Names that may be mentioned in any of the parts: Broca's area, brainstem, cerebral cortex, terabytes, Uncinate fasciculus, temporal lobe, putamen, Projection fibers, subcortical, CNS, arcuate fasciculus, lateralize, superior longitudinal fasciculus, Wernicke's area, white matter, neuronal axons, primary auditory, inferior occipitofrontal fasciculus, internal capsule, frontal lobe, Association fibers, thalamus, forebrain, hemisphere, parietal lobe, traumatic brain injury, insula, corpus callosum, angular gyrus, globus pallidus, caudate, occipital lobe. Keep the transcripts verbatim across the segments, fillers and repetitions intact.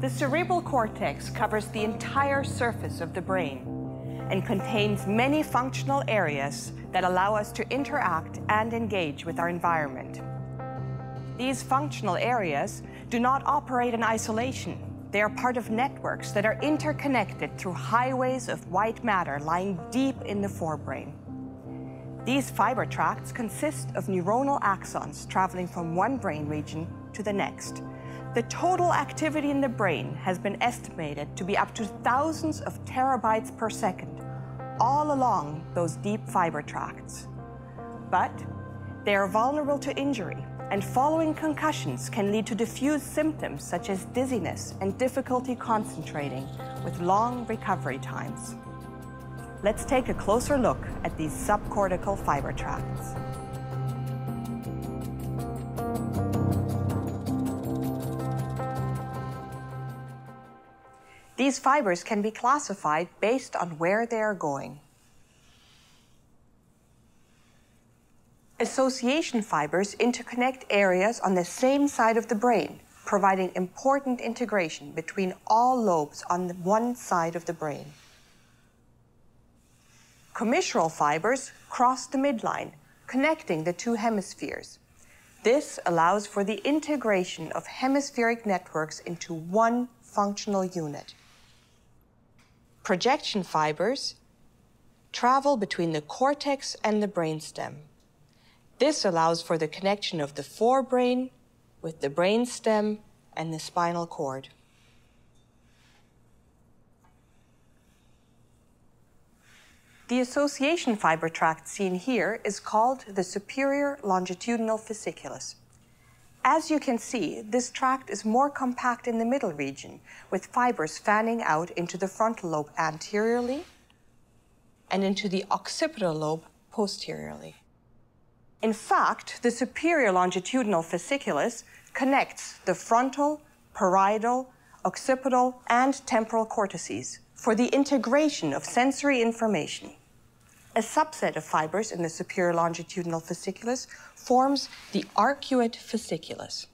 The cerebral cortex covers the entire surface of the brain and contains many functional areas that allow us to interact and engage with our environment. These functional areas do not operate in isolation. They are part of networks that are interconnected through highways of white matter lying deep in the forebrain. These fiber tracts consist of neuronal axons traveling from one brain region to the next. The total activity in the brain has been estimated to be up to thousands of terabytes per second, all along those deep fiber tracts. But they are vulnerable to injury, and following concussions can lead to diffuse symptoms such as dizziness and difficulty concentrating, with long recovery times. Let's take a closer look at these subcortical fiber tracts. These fibers can be classified based on where they are going. Association fibers interconnect areas on the same side of the brain, providing important integration between all lobes on one side of the brain. Commissural fibers cross the midline, connecting the two hemispheres. This allows for the integration of hemispheric networks into one functional unit. Projection fibers travel between the cortex and the brainstem. This allows for the connection of the forebrain with the brainstem and the spinal cord. The association fiber tract seen here is called the superior longitudinal fasciculus. As you can see, this tract is more compact in the middle region, with fibers fanning out into the frontal lobe anteriorly and into the occipital lobe posteriorly. In fact, the superior longitudinal fasciculus connects the frontal, parietal, occipital, and temporal cortices for the integration of sensory information. A subset of fibers in the superior longitudinal fasciculus forms the arcuate fasciculus.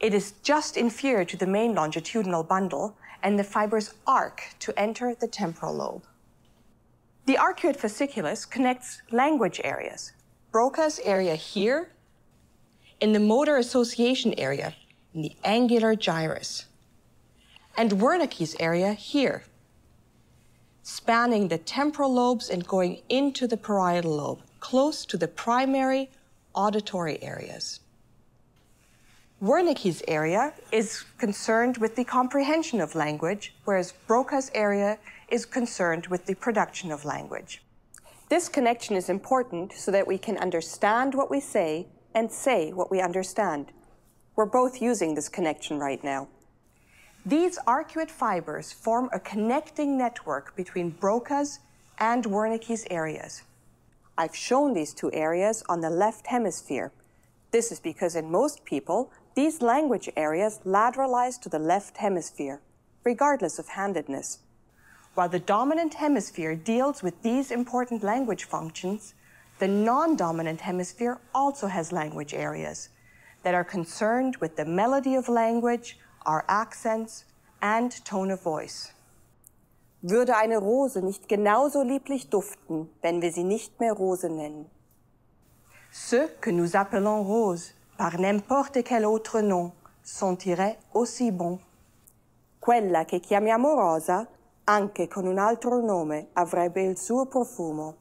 It is just inferior to the main longitudinal bundle, and the fibers arc to enter the temporal lobe. The arcuate fasciculus connects language areas. Broca's area here, in the motor association area, in the angular gyrus, and Wernicke's area here, spanning the temporal lobes and going into the parietal lobe, close to the primary auditory areas. Wernicke's area is concerned with the comprehension of language, whereas Broca's area is concerned with the production of language. This connection is important so that we can understand what we say and say what we understand. We're both using this connection right now. These arcuate fibers form a connecting network between Broca's and Wernicke's areas. I've shown these two areas on the left hemisphere. This is because in most people, these language areas lateralize to the left hemisphere, regardless of handedness. While the dominant hemisphere deals with these important language functions, the non-dominant hemisphere also has language areas that are concerned with the melody of language, our accents, and tone of voice. Würde eine Rose nicht genauso lieblich duften, wenn wir sie nicht mehr Rose nennen? Ceux que nous appelons roses, par n'importe quel autre nom, sentiraient aussi bon. Quella che chiamiamo rosa, anche con un altro nome, avrebbe il suo profumo.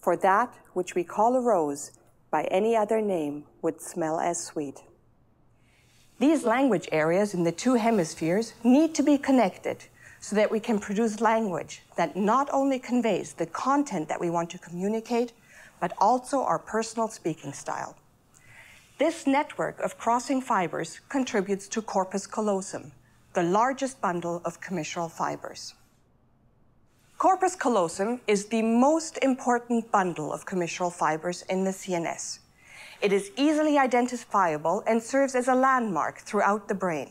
For that which we call a rose, by any other name, would smell as sweet. These language areas in the two hemispheres need to be connected so that we can produce language that not only conveys the content that we want to communicate, but also our personal speaking style. This network of crossing fibers contributes to corpus callosum, the largest bundle of commissural fibers. Corpus callosum is the most important bundle of commissural fibers in the C N S. It is easily identifiable and serves as a landmark throughout the brain.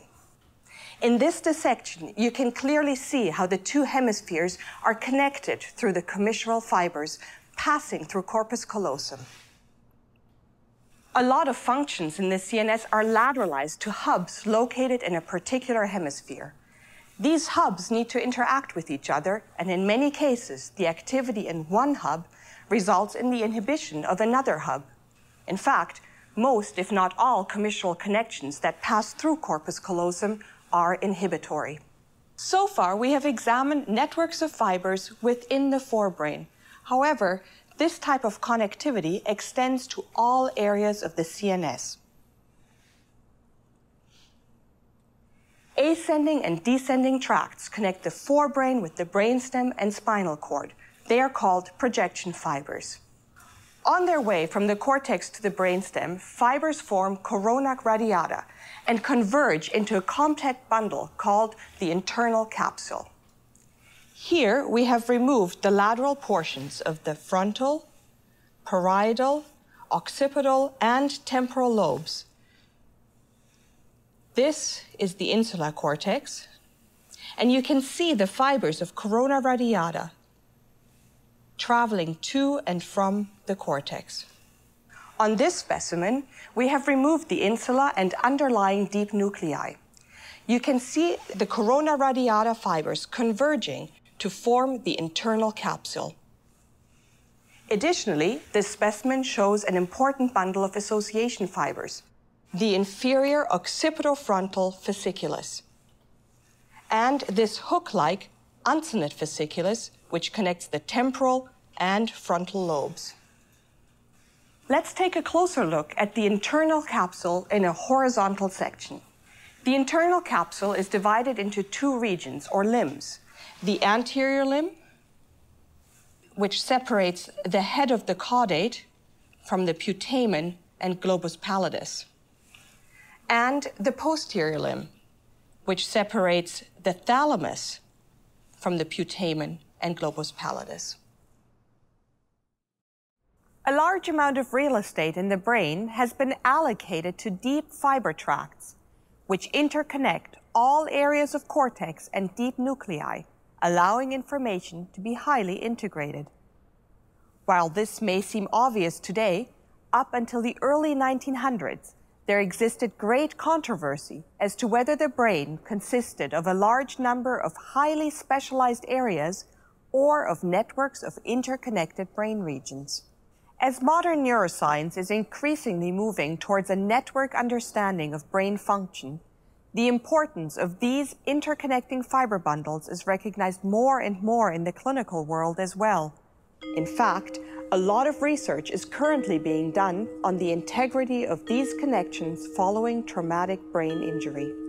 In this dissection, you can clearly see how the two hemispheres are connected through the commissural fibers, passing through corpus callosum. A lot of functions in the C N S are lateralized to hubs located in a particular hemisphere. These hubs need to interact with each other, and in many cases, the activity in one hub results in the inhibition of another hub. In fact, most, if not all, commissural connections that pass through corpus callosum are inhibitory. So far, we have examined networks of fibers within the forebrain. However, this type of connectivity extends to all areas of the C N S. Ascending and descending tracts connect the forebrain with the brainstem and spinal cord. They are called projection fibers. On their way from the cortex to the brainstem, fibers form corona radiata and converge into a compact bundle called the internal capsule. Here, we have removed the lateral portions of the frontal, parietal, occipital, and temporal lobes. This is the insular cortex, and you can see the fibers of corona radiata traveling to and from the cortex. On this specimen, we have removed the insula and underlying deep nuclei. You can see the corona radiata fibers converging to form the internal capsule. Additionally, this specimen shows an important bundle of association fibers, the inferior occipitofrontal fasciculus, and this hook-like uncinate fasciculus, which connects the temporal and frontal lobes. Let's take a closer look at the internal capsule in a horizontal section. The internal capsule is divided into two regions or limbs. The anterior limb, which separates the head of the caudate from the putamen and globus pallidus, and the posterior limb, which separates the thalamus from the putamen and globus pallidus. A large amount of real estate in the brain has been allocated to deep fiber tracts, which interconnect all areas of cortex and deep nuclei, allowing information to be highly integrated. While this may seem obvious today, up until the early nineteen hundreds, there existed great controversy as to whether the brain consisted of a large number of highly specialized areas or of networks of interconnected brain regions. As modern neuroscience is increasingly moving towards a network understanding of brain function, the importance of these interconnecting fiber bundles is recognized more and more in the clinical world as well. In fact, a lot of research is currently being done on the integrity of these connections following traumatic brain injury.